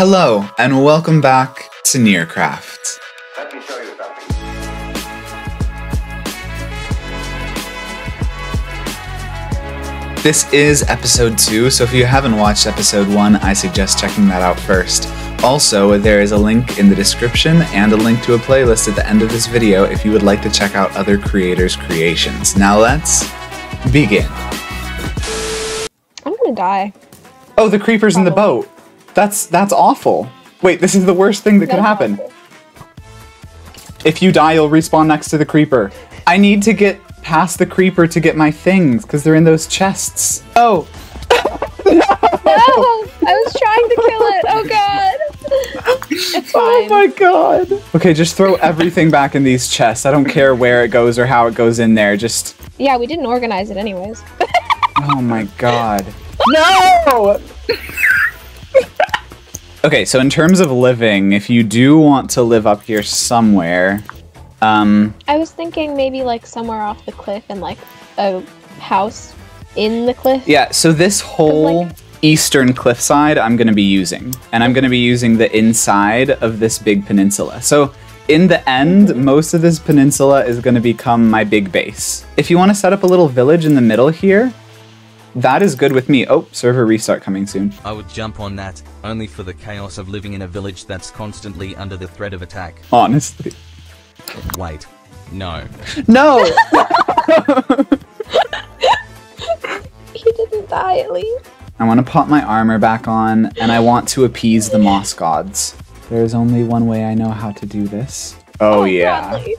Hello, and welcome back to Nearcraft. Let me show you something. This is episode 2, so if you haven't watched episode 1, I suggest checking that out first. Also, there is a link in the description and a link to a playlist at the end of this video if you would like to check out other creators' creations. Now let's begin. I'm gonna die. Oh, the creeper's in the boat. That's awful. Wait, this is the worst thing that could happen. Awful. If you die, you'll respawn next to the creeper. I need to get past the creeper to get my things, because they're in those chests. Oh! No! I was trying to kill it! Oh god! It's fine. Oh my god! Okay, just throw everything back in these chests. I don't care where it goes or how it goes in there, just... Yeah, we didn't organize it anyways. Oh my god. No! Okay, so in terms of living, if you do want to live up here somewhere... I was thinking maybe like somewhere off the cliff and like a house in the cliff. Yeah, so this whole... Like eastern cliffside I'm going to be using, and I'm going to be using the inside of this big peninsula. So in the end, most of this peninsula is going to become my big base. If you want to set up a little village in the middle here, that is good with me. Oh, server restart coming soon. I would jump on that, only for the chaos of living in a village that's constantly under the threat of attack. Honestly. Wait. No. No! He didn't die at least. I want to pop my armor back on, and I want to appease the moss gods. There's only one way I know how to do this. Oh, yeah. Bradley.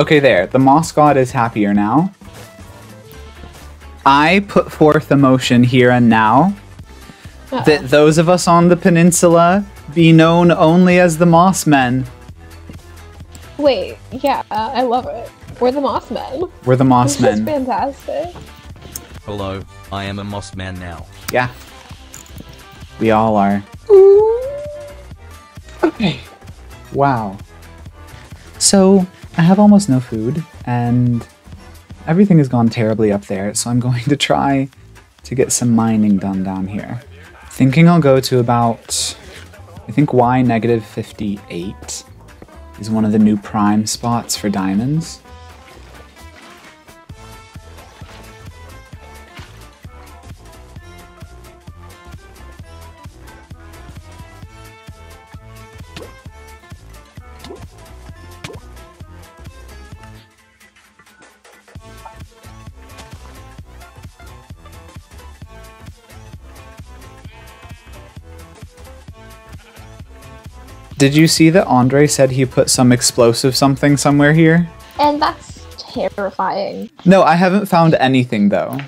Okay, there. The moss god is happier now. I put forth a motion here and now that those of us on the peninsula be known only as the moss men. Wait, yeah, I love it. We're the moss men. We're the moss men. This is fantastic. Hello, I am a moss man now. Yeah. We all are. Ooh. Okay. Wow. So, I have almost no food, and everything has gone terribly up there, so I'm going to try to get some mining done down here. Thinking I'll go to about, I think Y negative 58 is one of the new prime spots for diamonds. Did you see that Andre said he put some explosive something somewhere here? And that's terrifying. No, I haven't found anything, though.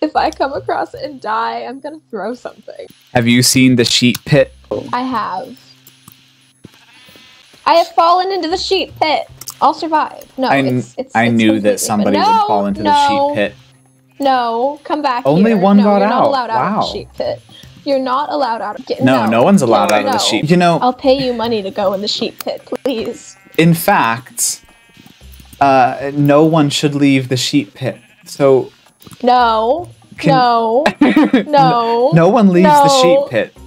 If I come across it and die, I'm gonna throw something. Have you seen the sheep pit? I have. I have fallen into the sheep pit. I'll survive. No, I knew that somebody would fall into the sheep pit. No, come back Only here. One no, got you're out. Not allowed out of the sheep pit. You're not allowed out of it. No one's allowed out of the sheep. You know, I'll pay you money to go in the sheep pit, please. In fact, no one should leave the sheep pit. So no one leaves the sheep pit.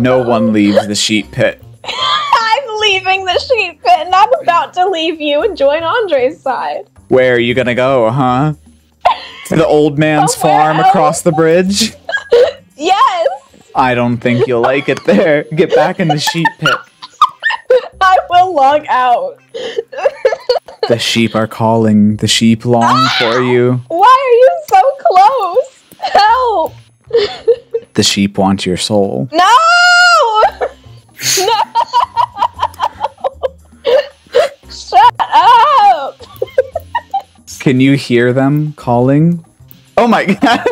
No one leaves the sheep pit. I'm leaving the sheep pit, and I'm about to leave you and join Andre's side. Where are you gonna go, huh? To the old man's farm across the bridge? Yes! I don't think you'll like it there. Get back in the sheep pit. I will log out. The sheep are calling. The sheep long for you. Why are you so close? Help! The sheep want your soul. No! No! Shut up! Can you hear them calling? Oh my god!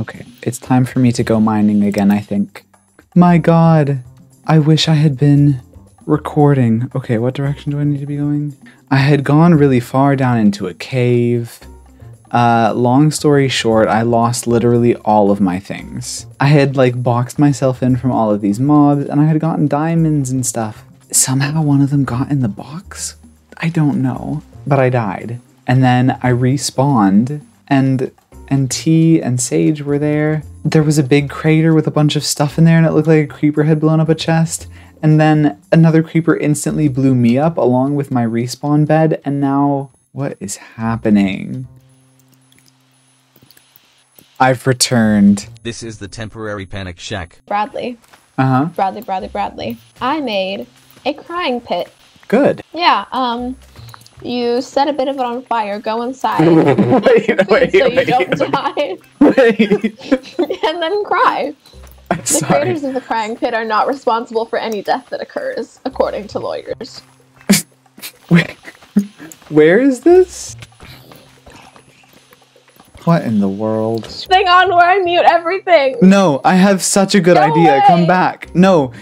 Okay, it's time for me to go mining again, I think. My god, I wish I had been recording. Okay, what direction do I need to be going? I had gone really far down into a cave. Long story short, I lost literally all of my things. I had like boxed myself in from all of these mobs, and I had gotten diamonds and stuff. Somehow one of them got in the box? I don't know, but I died. And then I respawned, and and T and Sage were there. There was a big crater with a bunch of stuff in there, and it looked like a creeper had blown up a chest. And then another creeper instantly blew me up along with my respawn bed. And now, what is happening? I've returned. This is the temporary panic shack. Breadley. Uh-huh. Breadley. I made a crying pit. Good. Yeah, you set a bit of it on fire, go inside. wait, so you don't die. Wait. And then cry. The creators of the crying pit are not responsible for any death that occurs, according to lawyers. Where is this? What in the world? Thing on where I mute everything. No, I have such a good idea. Way. Come back. No,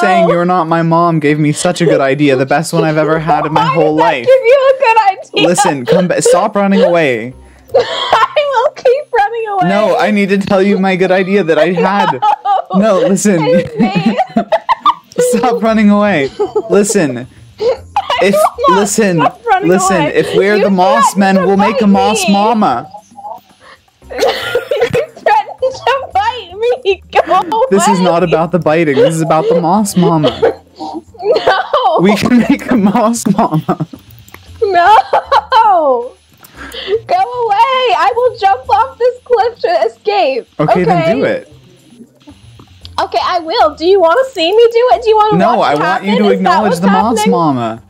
saying you're not my mom gave me such a good idea. The best one I've ever had in my whole life. Give you a good idea. Listen, come back. Stop running away. I will keep running away. No, I need to tell you my good idea that I had. No, listen. Stop running away. Listen. Listen, if we're the moss men, we'll make a moss mama. You threatened to bite me. Go away. This is not about the biting. This is about the moss mama. No. We can make a moss mama. No. Go away. I will jump off this cliff to escape. Okay, then do it. Okay, I will. Do you want to see me do it? Do you want to watch it happen? No, I want you to acknowledge the moss mama.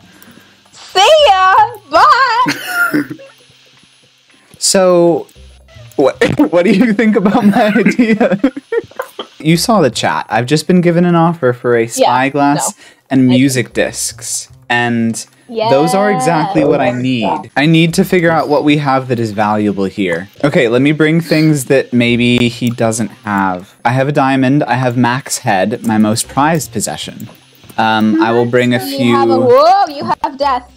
See ya. Bye. So... What do you think about my idea? You saw the chat. I've just been given an offer for a spyglass and music discs. And those are exactly what I need. I need to figure out what we have that is valuable here. Okay, let me bring things that maybe he doesn't have. I have a diamond. I have Mac's head, my most prized possession. I will bring a few... Whoa, you have death.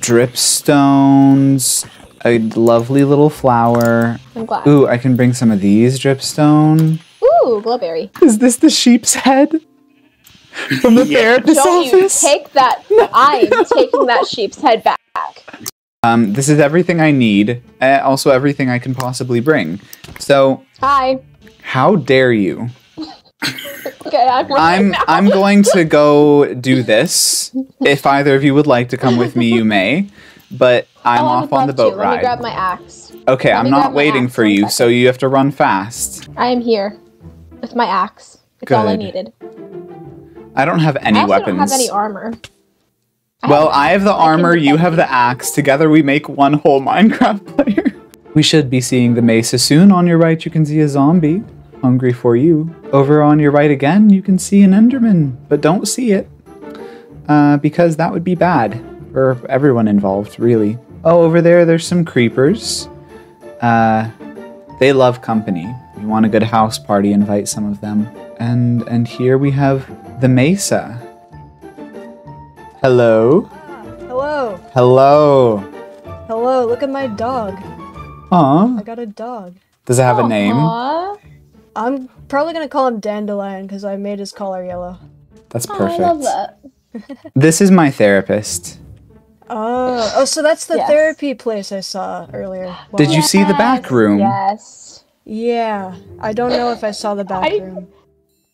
Dripstones... A lovely little flower. I'm glad. Ooh, I can bring some of these dripstone. Ooh, glowberry. Is this the sheep's head? From the therapist's office? Don't you take that. No. I'm taking that sheep's head back. This is everything I need. Also everything I can possibly bring. So. Hi. How dare you? Okay, I'm going to go do this. If either of you would like to come with me, you may. But I'm off on the boat ride. Let me grab my axe. Okay, I'm not waiting for you, so you have to run fast. I am here with my axe. It's all I needed. I don't have any weapons. I don't have any armor. Well, I have the armor, you have the axe. Together we make one whole Minecraft player. We should be seeing the mesa soon. On your right, you can see a zombie. Hungry for you. Over on your right again, you can see an enderman. But don't see it, because that would be bad. Or everyone involved, really. Oh, over there, there's some creepers. They love company. You want a good house party, invite some of them. And here we have the mesa. Hello? Hello. Hello. Hello, look at my dog. Aw. I got a dog. Does it have a name? Aww. I'm probably gonna call him Dandelion, because I made his collar yellow. That's perfect. Oh, I love that. This is my therapist. Oh, so that's the therapy place I saw earlier. Wow. Did you see the back room? Yes. Yeah. I don't know if I saw the back room.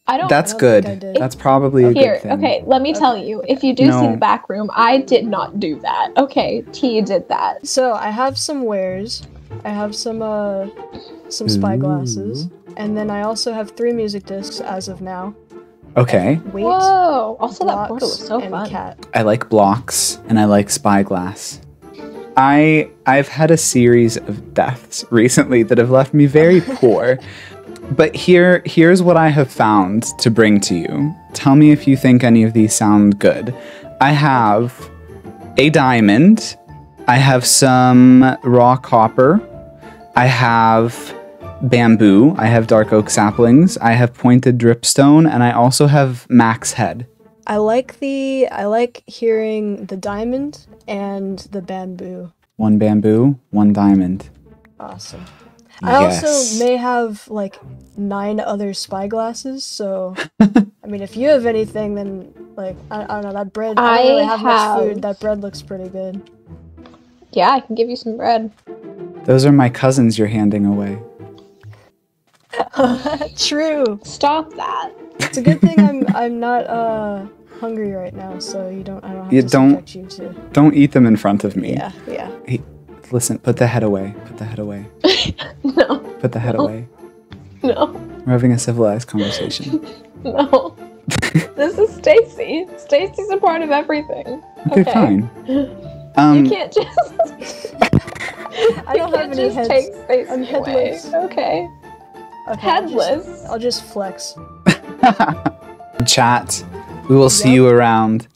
I don't. That's good. I did. That's probably a good thing. Okay, let me tell you. If you do see the back room, I did not do that. Okay, T did that. So I have some wares. I have some spyglasses, and then I also have 3 music discs as of now. Okay. Wait, whoa! Also, that portal was so fun. Cat. I like blocks, and I like spyglass. I've had a series of deaths recently that have left me very poor. But here's what I have found to bring to you. Tell me if you think any of these sound good. I have a diamond. I have some raw copper. I have bamboo, I have dark oak saplings, I have pointed dripstone, and I also have Mac's head. I like hearing the diamond and the bamboo. 1 bamboo, 1 diamond. Awesome. Yes. I also may have like 9 other spyglasses, so I mean if you have anything then like I don't know, that bread I don't really have much food. That bread looks pretty good. Yeah, I can give you some bread. Those are my cousins you're handing away. True. Stop that. It's a good thing I'm not hungry right now, so I don't have to subject you to. Don't eat them in front of me. Yeah, yeah. Hey, listen, put the head away. Put the head away. No. Put the head away. No. We're having a civilized conversation. No. This is Stacy. Stacy's a part of everything. Okay, fine. You can't just. I don't have any heads. Take Stacy I'm headless. Away. Okay. Okay, headless. I'll just flex. Chat. We will see you around.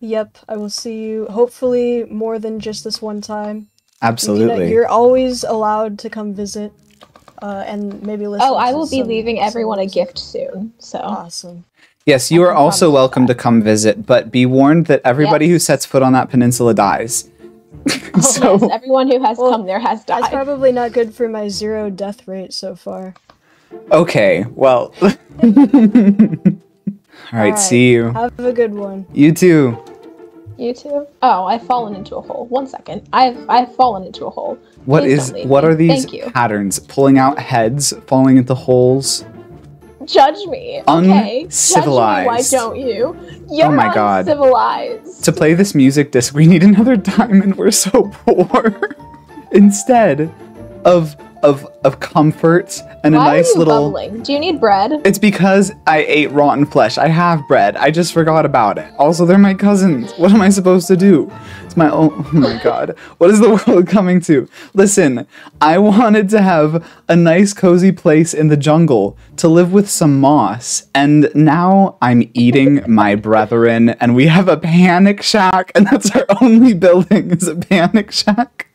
Yep, I will see you. Hopefully, more than just this one time. Absolutely. You're always allowed to come visit, and maybe listen. Oh, I will be leaving everyone a gift soon. So awesome. Yes, you are also welcome to come visit, but be warned that everybody who sets foot on that peninsula dies. Oh, so yes, everyone who has come there has died. That's probably not good for my 0 death rate so far. Okay, well. All right, see you. Have a good one. You too. You too. Oh, I've fallen into a hole. One second. I've fallen into a hole. What are these patterns? Pulling out heads, falling into holes. Judge me. Okay. Uncivilized. Judge me, why don't you? You're oh my God. Civilized. To play this music disc, we need another diamond. We're so poor. Instead of comfort and a nice little. Why are you bubbling? Do you need bread? It's because I ate rotten flesh. I have bread. I just forgot about it. Also, they're my cousins. What am I supposed to do? It's my own. Oh my God. What is the world coming to? Listen, I wanted to have a nice, cozy place in the jungle to live with some moss, and now I'm eating my brethren, and we have a panic shack, and that's our only building is a panic shack.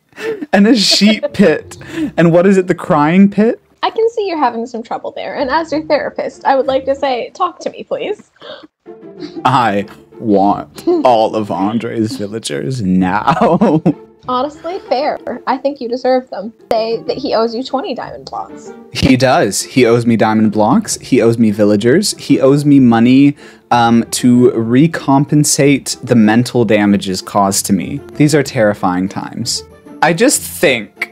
And a sheep pit. And what is it, the crying pit? I can see you're having some trouble there. And as your therapist, I would like to say, talk to me, please. I want all of Andre's villagers now. Honestly, fair. I think you deserve them. Say that he owes you 20 diamond blocks. He does. He owes me diamond blocks. He owes me villagers. He owes me money to recompensate the mental damages caused to me. These are terrifying times. I just think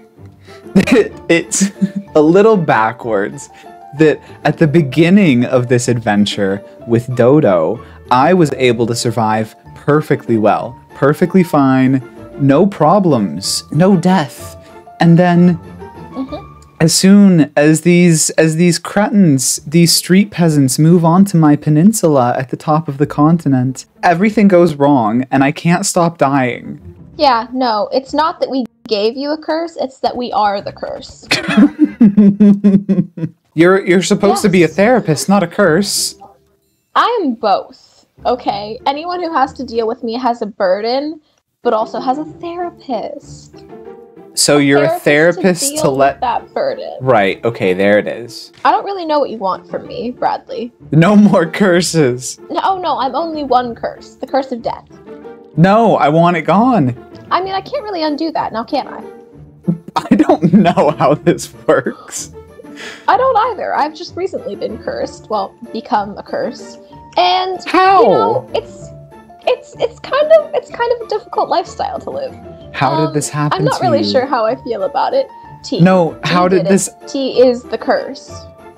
that it's a little backwards that at the beginning of this adventure with Dodo, I was able to survive perfectly well, perfectly fine, no problems, no death. And then as soon as these cretins, these street peasants move onto my peninsula at the top of the continent, everything goes wrong and I can't stop dying. Yeah, no, it's not that we gave you a curse, it's that we are the curse. You're supposed to be a therapist, not a curse. I am both, okay? Anyone who has to deal with me has a burden, but also has a therapist. So you're a therapist to let that burden. Right, okay, there it is. I don't really know what you want from me, Breadley. No more curses. Oh no, I'm only one curse, the curse of death. No, I want it gone. I mean, I can't really undo that now, can I? I don't know how this works. I don't either. I've just recently been cursed. Well, become a curse. And how? You know, it's kind of a difficult lifestyle to live. How did this happen? I'm not really sure how I feel about it. T. No, how did this? T is the curse,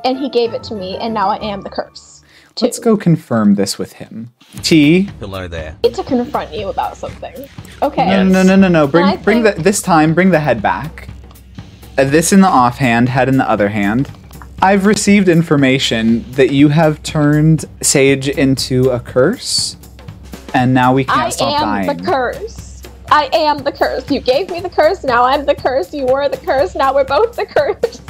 and he gave it to me, and now I am the curse. Let's go confirm this with him. T. Hello there. I need to confront you about something. Okay. Yes. No. This time, bring the head back. This in the offhand, head in the other hand. I've received information that you have turned Sage into a curse, and now we can't stop dying. I am the curse. I am the curse. You gave me the curse, now I'm the curse. You were the curse, now we're both the curse.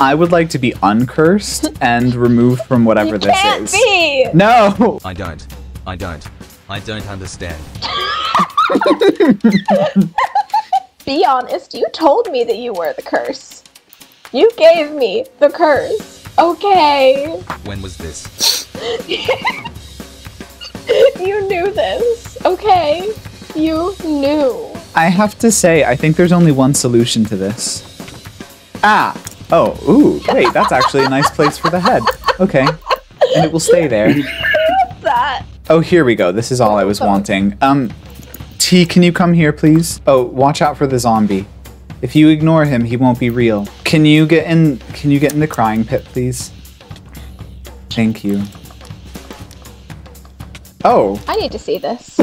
I would like to be uncursed and removed from whatever you can't this is. Be. No! I don't understand. Be honest, you told me that you were the curse. You gave me the curse. Okay. When was this? You knew this. Okay. You knew. I have to say, I think there's only one solution to this. Ah! Oh, ooh, wait, that's actually a nice place for the head. Okay, and it will stay there. What's that? Oh, here we go. This is all I was wanting. T, can you come here, please? Oh, watch out for the zombie. If you ignore him, he won't be real. Can you get in the crying pit, please? Thank you. Oh. I need to see this.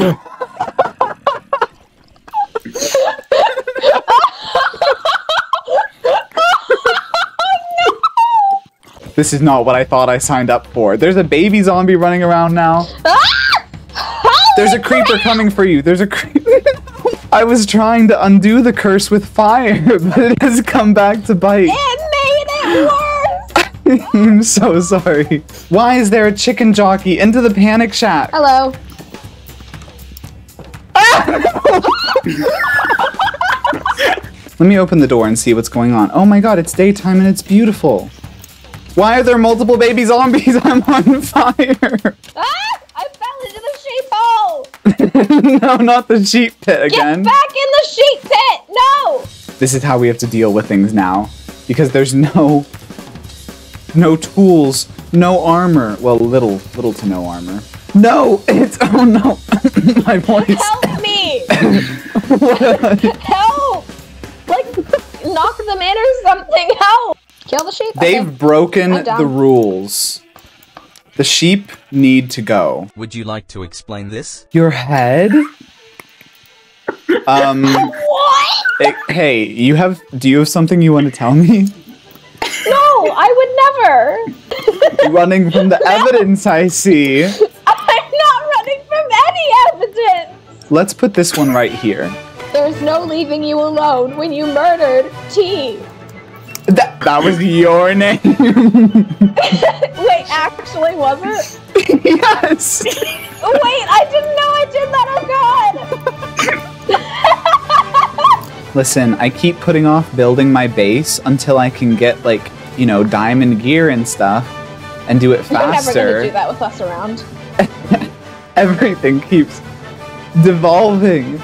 This is not what I thought I signed up for. There's a baby zombie running around now. There's a creeper coming for you. There's a creeper. I was trying to undo the curse with fire, but it has come back to bite. It made it worse! I'm so sorry. Why is there a chicken jockey into the panic shack? Hello. Let me open the door and see what's going on. Oh my god, it's daytime and it's beautiful. Why are there multiple baby zombies? I'm on fire. No, not the sheep pit again. Get back in the sheep pit! No! This is how we have to deal with things now. Because there's no tools, no armor. Well, little to no armor. No! It's... Oh, no! My voice. Help me! Help! Like, knock them in or something. Help! Kill the sheep. They've broken the rules. The sheep need to go. Would you like to explain this? Your head? What? Hey, do you have something you want to tell me? No, I would never. Running from the evidence, I see. I'm not running from any evidence. Let's put this one right here. There's no leaving you alone when you murdered T. That was your name. Wait, actually, was it? Yes. Wait, I didn't know I did that. Oh god. Listen, I keep putting off building my base until I can get, like, you know, diamond gear and stuff, and do it faster. You're never gonna do that with us around. Everything keeps devolving,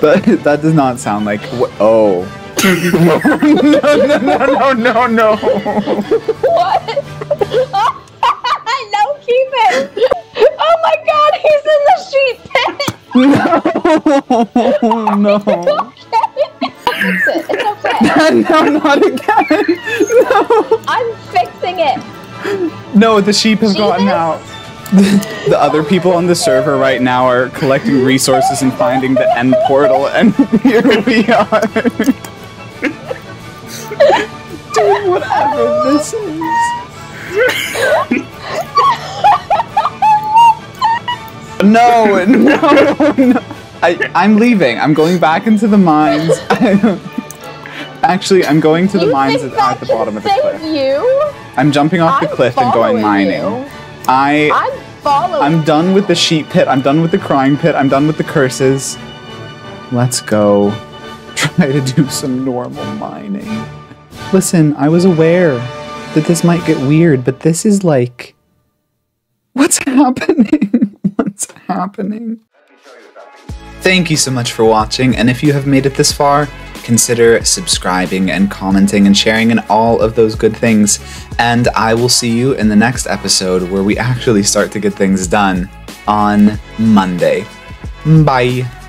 but that does not sound like. Oh. No. What? No, keep it. Oh my god, he's in the sheep pit. No, no. Fix it. It's okay. No, not again. No. I'm fixing it. No, the sheep have gotten out. The other people on the server right now are collecting resources and finding the end portal, and here we are. Doing whatever this is. No. I'm leaving. I'm going back into the mines. Actually, I'm going to the mines at the bottom of the cliff. You? I'm jumping off the cliff and going mining. I'm done with the sheep pit. I'm done with the crying pit. I'm done with the curses. Let's go. Try to do some normal mining. Listen, I was aware that this might get weird, but this is like... What's happening? What's happening? Thank you so much for watching, and if you have made it this far, consider subscribing and commenting and sharing and all of those good things. And I will see you in the next episode where we actually start to get things done on Monday. Bye.